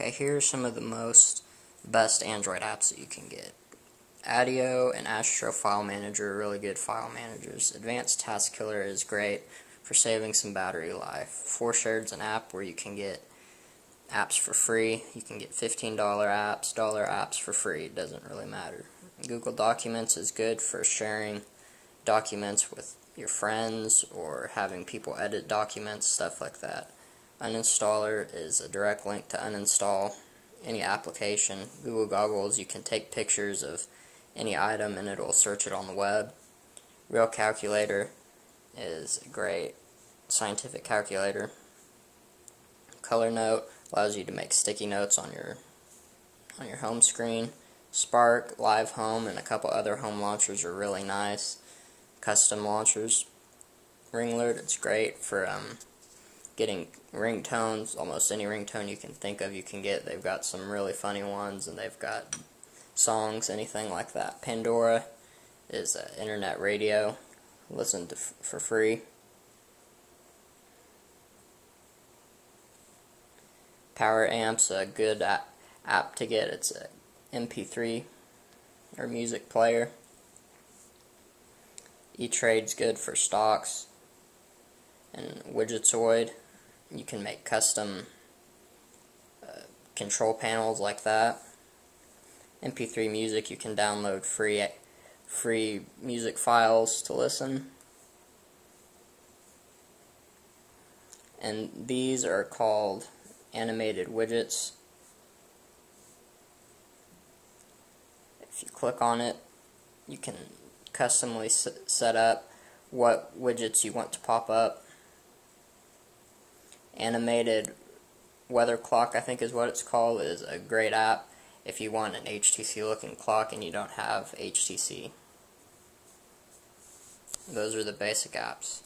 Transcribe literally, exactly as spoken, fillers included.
Okay, here are some of the most best Android apps that you can get. Adao and Astro File Manager are really good file managers. Advanced Task Killer is great for saving some battery life. four shared is an app where you can get apps for free. You can get fifteen dollar apps, dollar apps for free. It doesn't really matter. Google Documents is good for sharing documents with your friends or having people edit documents, stuff like that. Uninstaller is a direct link to uninstall any application. Google Goggles, you can take pictures of any item and it'll search it on the web. Real Calculator is a great scientific calculator. Color Note allows you to make sticky notes on your on your home screen. Spark, Live Home, and a couple other home launchers are really nice. Custom launchers. RingLoad, it's great for um, getting ringtones. Almost any ringtone you can think of you can get. They've got some really funny ones, and they've got songs, anything like that. Pandora is uh, internet radio. Listen to f for free. Power Amps, a good app, app to get. It's a M P three or music player. E-Trade's good for stocks. And Widgetoid, you can make custom uh, control panels like that. M P three music, you can download free free music files to listen. And these are called animated widgets. If you click on it, you can customly set up what widgets you want to pop up. Animated weather clock, I think is what it's called, is a great app if you want an H T C looking clock and you don't have H T C. Those are the basic apps.